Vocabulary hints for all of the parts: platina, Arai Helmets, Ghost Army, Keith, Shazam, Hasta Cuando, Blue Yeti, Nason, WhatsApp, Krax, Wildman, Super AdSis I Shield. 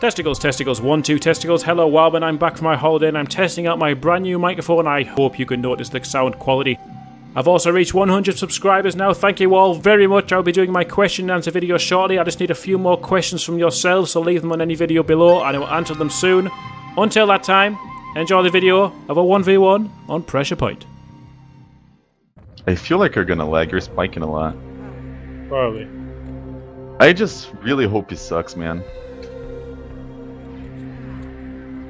Testicles, testicles, 1, 2 testicles. Hello, Wildman. I'm back from my holiday and I'm testing out my brand new microphone. I hope you can notice the sound quality. I've also reached 100 subscribers now, thank you all very much. I'll be doing my question and answer video shortly. I just need a few more questions from yourselves, so leave them on any video below and I will answer them soon. Until that time, enjoy the video of a 1v1 on Pressure Point. I feel like you're gonna lag, you're spiking a lot. Probably. I just really hope he sucks, man.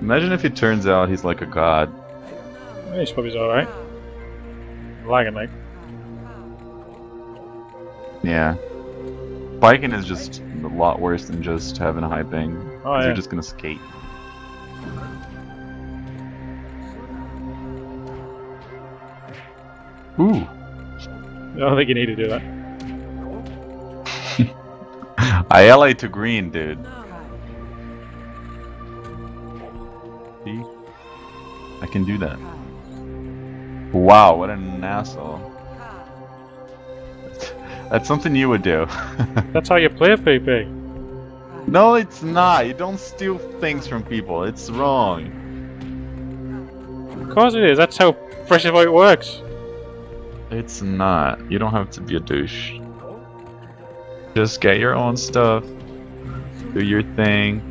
Imagine if it turns out he's like a god. He's probably alright. Lagging, mate. Yeah. Biking is just a lot worse than just having a high ping. Oh, yeah. You're just gonna skate. Ooh. I don't think you need to do that. I LA'd to green, dude. See? I can do that. Wow, what an asshole. That's something you would do. That's how you play PP. No, it's not. You don't steal things from people. It's wrong. Of course it is. That's how Pressure Point works. It's not. You don't have to be a douche. Just get your own stuff. Do your thing.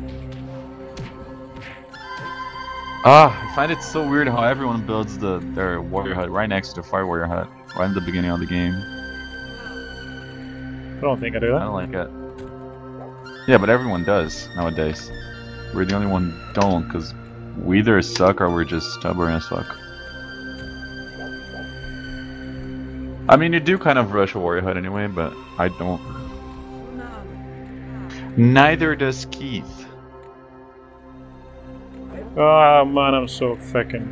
Ah, I find it so weird how everyone builds their warrior hut right next to the fire warrior hut, right at the beginning of the game. I don't think I do that. I don't like it. Yeah, but everyone does nowadays. We're the only one who don't, because we either suck or we're just stubborn as fuck. I mean, you do kind of rush a warrior hut anyway, but I don't. Neither does Keith. Oh man, I'm so fucking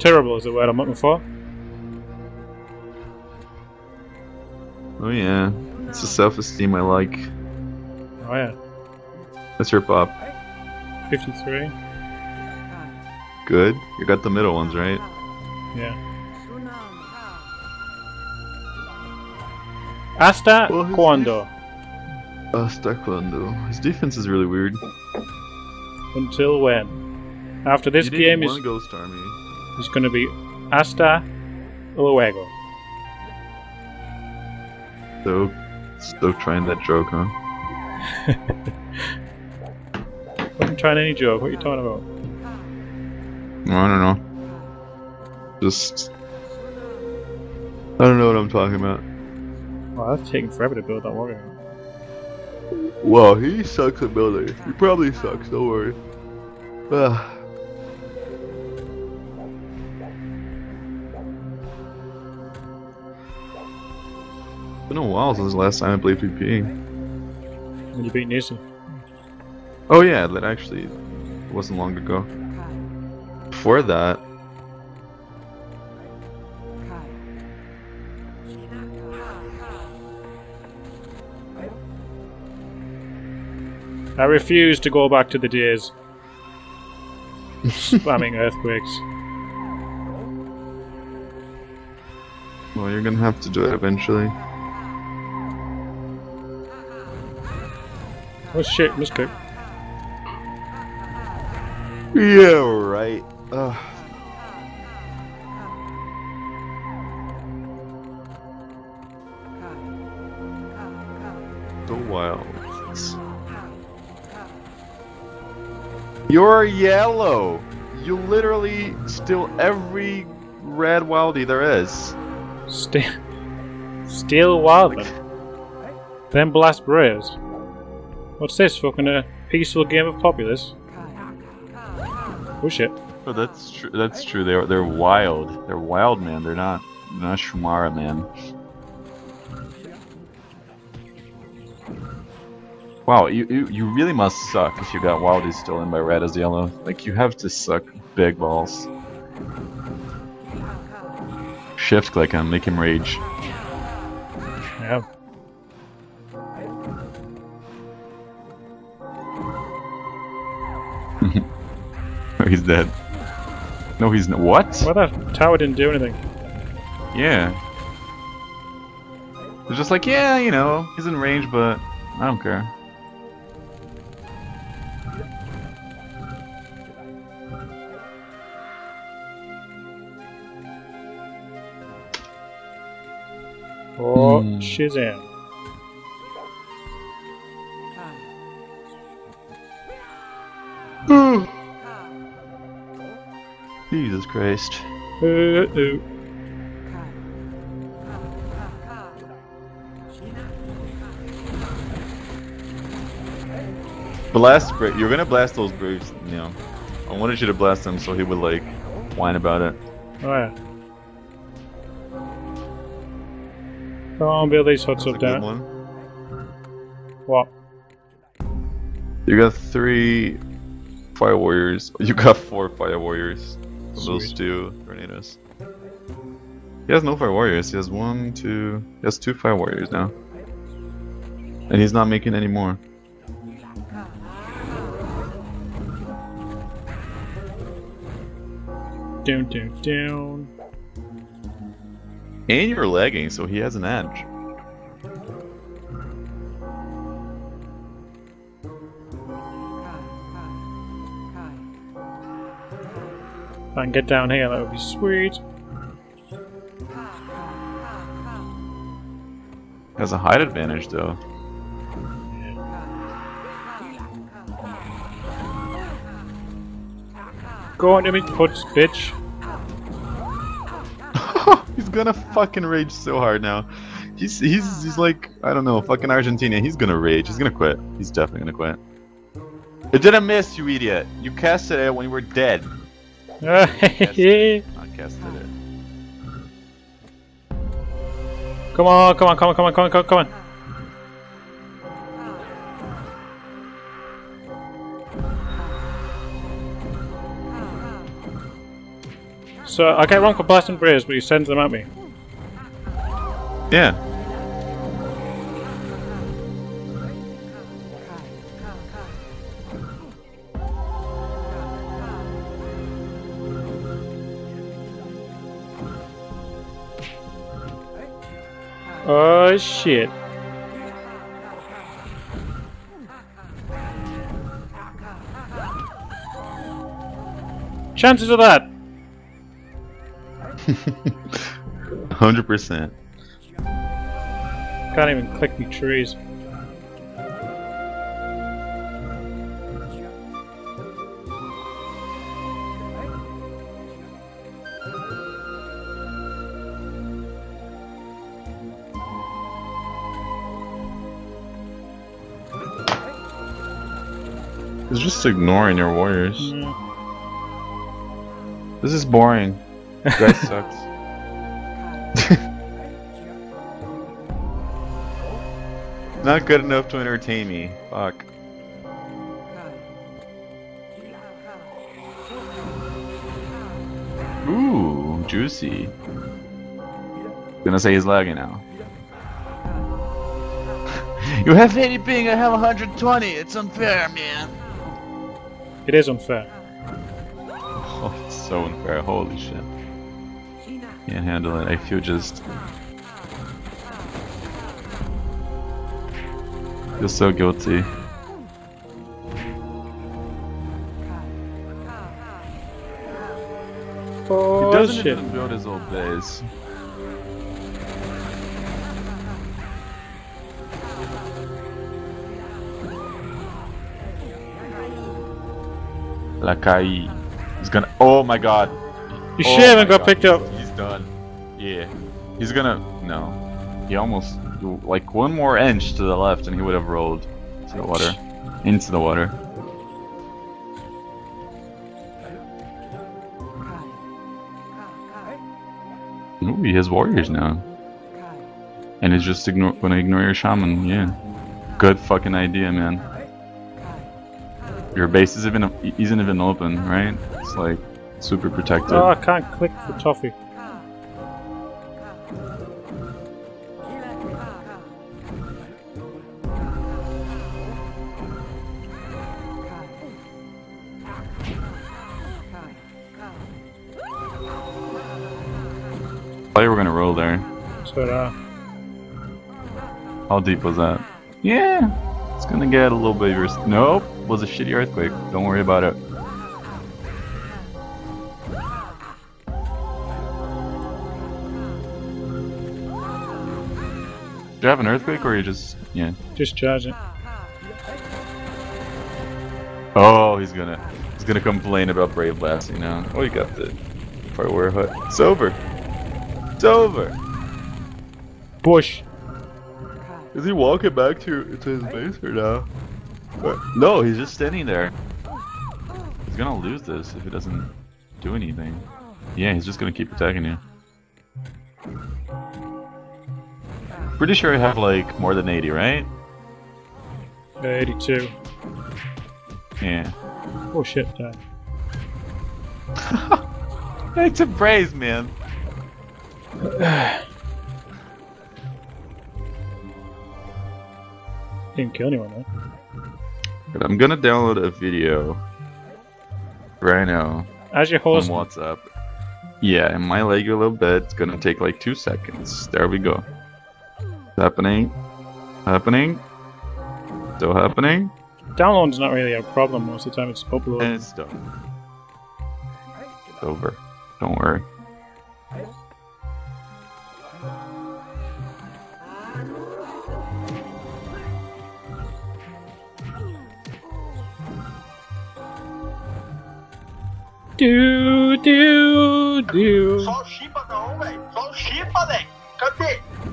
terrible is the word I'm looking for. Oh yeah, it's the self-esteem I like. Oh yeah. That's your pop. 53. Good. You got the middle ones, right? Yeah. Hasta Cuando. Hasta Cuando. His defense is really weird. Until when? After this game is ghost army. It's gonna be hasta luego. Still trying that joke, huh? I wasn't trying any joke, what are you talking about? I don't know. Just I don't know what I'm talking about. Wow, that's taking forever to build that warrior. Well, he sucks at building. He probably sucks, don't worry. It's been a while since the last time I played PP. When you beat Nason. Oh yeah, that actually wasn't long ago. Before that... I refuse to go back to the days spamming earthquakes. Well, you're gonna have to do it eventually. Oh shit, misclick. Yeah, right. Ugh. The wilds. You're yellow! You literally steal every red wildie there is. Steal wildly. Then blast braves. What's this? Fucking a peaceful game of populace? Oh shit. Oh, that's true. That's true. They're wild. They're wild, man. They're not Shumara, man. Wow, you really must suck if you got wildies stolen by red as yellow. Like, you have to suck big balls. Shift click him, make him rage. Yeah. He's dead. No, he's not. What? Well, that tower didn't do anything. Yeah. It's just like, yeah, you know, he's in range, but I don't care. Oh, she's in. Jesus Christ. Uh-oh. Blast, you're gonna blast those Braves, you know. I wanted you to blast him so he would, like, whine about it. Oh, yeah. Don't build these huts up down. What? You got 3 fire warriors. You got 4 fire warriors. Those 2 tornadoes. He has no fire warriors. He has 1, 2. He has 2 fire warriors now, and he's not making any more. Down, down, down. And you're lagging, so he has an edge. If I can get down here, that would be sweet. Has a height advantage, though. Go on to me, puts, bitch. He's gonna fucking rage so hard now. He's like, I don't know, fucking Argentina. He's gonna rage. He's gonna quit. He's definitely gonna quit. It didn't miss, you idiot. You casted it when you were dead. I casted it. Come on, come on, come on, come on, come on, come on. So I get wrong for blasting braves, but he sends them at me. Yeah. Oh shit. Chances of that. 100%. Can't even click me trees. It's just ignoring your warriors. Mm. This is boring. You guys sucked. Not good enough to entertain me. Fuck. Ooh, juicy. Gonna say he's lagging now. You have 80 ping, I have 120. It's unfair, man. It is unfair. Oh, it's so unfair. Holy shit. Can't handle it. I feel just—you're so guilty. Oh, he doesn't even build his old base. Lakai. He's gonna. Oh my god. You should have got picked up. He's done. Yeah. He's gonna. No. He almost. Like one more inch to the left and he would have rolled to the water. Into the water. Ooh, he has warriors now. And he's just gonna ignore your shaman. Yeah. Good fucking idea, man. Your base isn't even open, right? It's like. Super protected. Oh, I can't click the toffee. Probably we're gonna roll there. So How deep was that? Yeah, it's gonna get a little bit worse. Nope, was a shitty earthquake. Don't worry about it. Do you have an earthquake or you just... yeah. Just charge it. Oh, he's gonna complain about Brave Blast, you know. Oh, you got the Firewire Hut. It's over. It's over. Bush. Is he walking back to his base or no? No, he's just standing there. He's gonna lose this if he doesn't do anything. Yeah, he's just gonna keep attacking you. Pretty sure I have like more than 80, right? 82. Yeah. Oh shit, Dad. It's a brace, man. Didn't kill anyone, though. But I'm gonna download a video right now. As your host. On WhatsApp. Yeah, and my leg a little bit. It's gonna take like 2 seconds. There we go. Happening, happening, still happening. Download's not really a problem most of the time, it's uploading. And it's done. It's over. Don't worry. Do, do, do.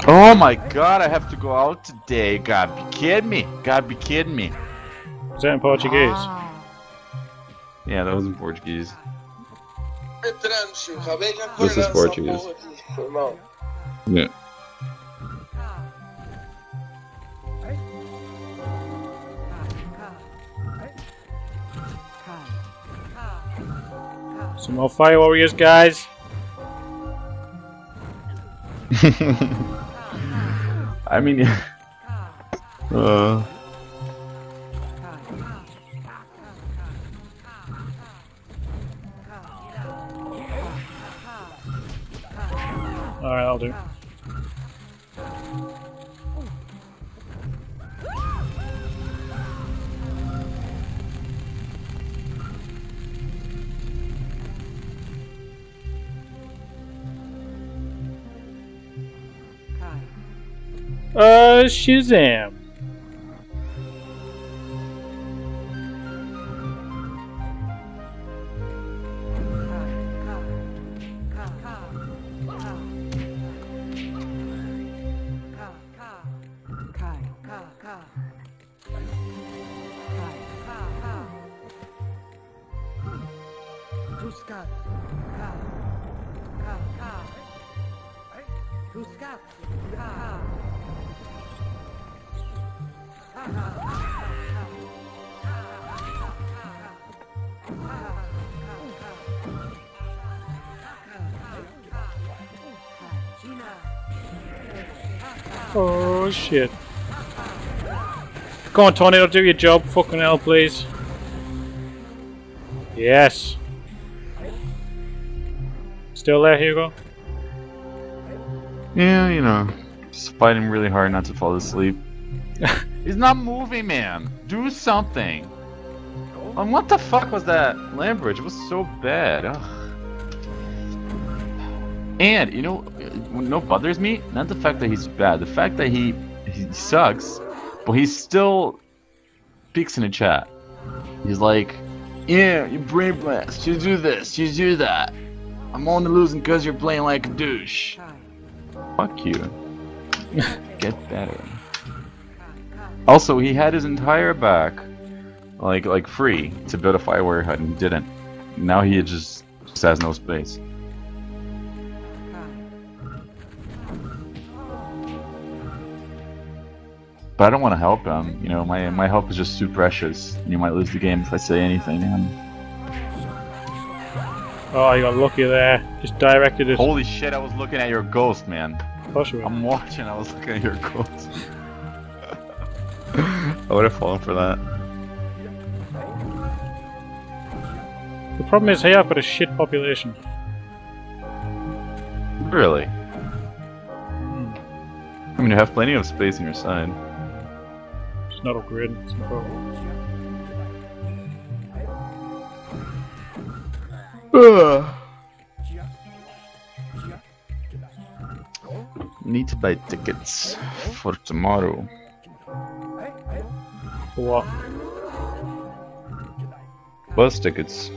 Oh my god, I have to go out today. God, be kidding me. God, be kidding me. Is that in Portuguese? Yeah, that was in Portuguese. This is Portuguese. Yeah. Some more fire warriors, guys. I mean, yeah. Alright, I'll do. Shazam. Oh shit. Come on, Tornado, do your job, fucking hell, please. Yes. Still there, Hugo? Yeah, you know. Just fighting really hard not to fall asleep. He's not moving, man. Do something. And what the fuck was that land bridge? It was so bad. Ugh. And you know, what bothers me? Not the fact that he's bad. The fact that he sucks, but he still speaks in the chat. He's like, yeah, you brain blast. You do this. You do that. I'm only losing because you're playing like a douche. Fuck you. Get better. Also, he had his entire back, like free to build a firewire hut and he didn't. Now he just has no space. But I don't want to help him. You know, my help is just too precious. You might lose the game if I say anything. Oh, you got lucky there. Just directed it. Holy shit! I was looking at your ghost, man. Of course you were. I'm watching. I was looking at your ghost. I would have fallen for that. The problem is here I've got a shit population. Really? I mean, mean, you have plenty of space on your side. It's not a grid, it's no problem. Need to buy tickets for tomorrow. For what? Bus tickets.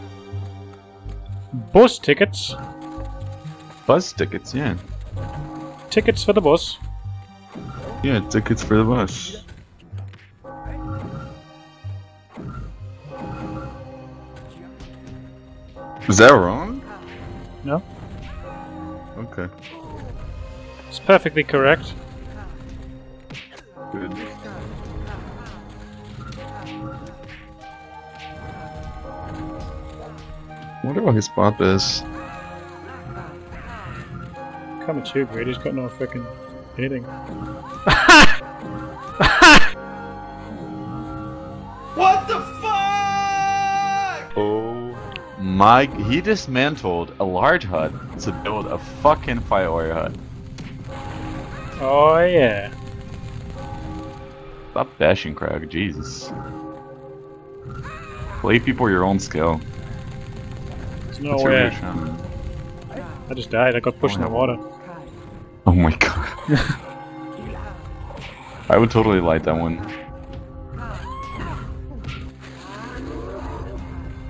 Bus tickets? Bus tickets, yeah. Tickets for the bus? Yeah, tickets for the bus. Is that wrong? No. Okay. It's perfectly correct. Good. Wonder what his pop is. Come at you, Brady. He's got no freaking anything. What the fuck? Oh my! He dismantled a large hut to build a fucking fire hut. Oh yeah. Stop bashing, Krax, Jesus. Play people your own skill. There's no way. I just died, I got pushed in the water. Oh my god. I would totally like that one.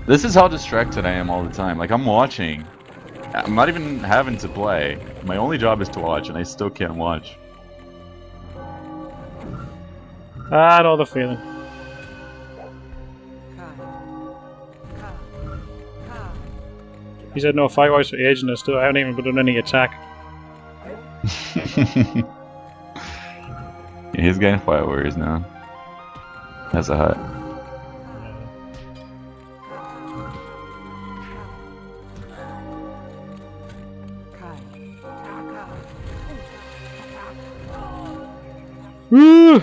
This is how distracted I am all the time. Like, I'm watching. I'm not even having to play. My only job is to watch, and I still can't watch. I know the feeling. He's had no firewalls for ages, and I haven't even done any attack. Yeah, he's getting firewalls now. That's a hut. Woo!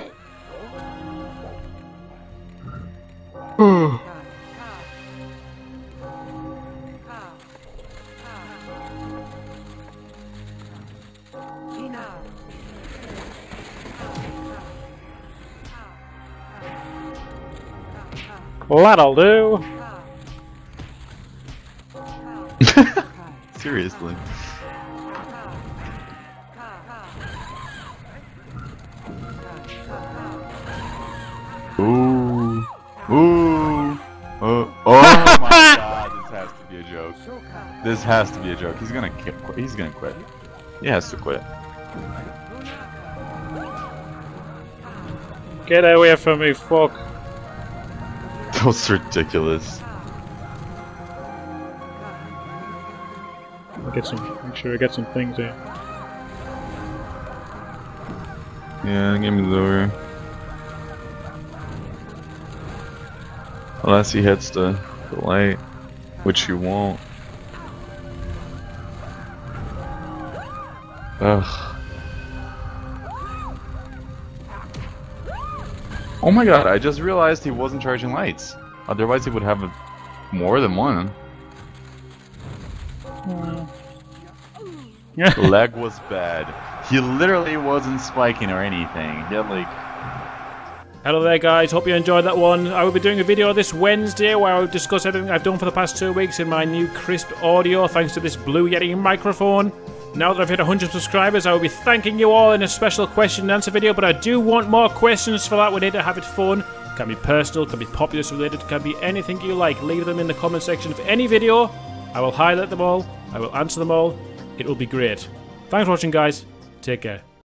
Well, that'll do. Seriously. Ooh. Ooh. Oh my god, this has to be a joke. This has to be a joke. He's gonna quit. He's gonna quit. He has to quit. Get away from me, fuck. That was ridiculous. I'll get some, make sure I get some things here. Yeah, the game is over. Unless he hits the light, which he won't. Ugh. Oh my god, I just realized he wasn't charging lights. Otherwise he would have more than one. Leg was bad. He literally wasn't spiking or anything. He had like... Hello there guys, hope you enjoyed that one. I will be doing a video this Wednesday where I will discuss everything I've done for the past 2 weeks in my new crisp audio thanks to this Blue Yeti microphone. Now that I've hit 100 subscribers, I will be thanking you all in a special question and answer video, but I do want more questions for that. We need to have it fun. It can be personal, it can be populace related, it can be anything you like. Leave them in the comment section of any video. I will highlight them all, I will answer them all. It will be great. Thanks for watching guys, take care.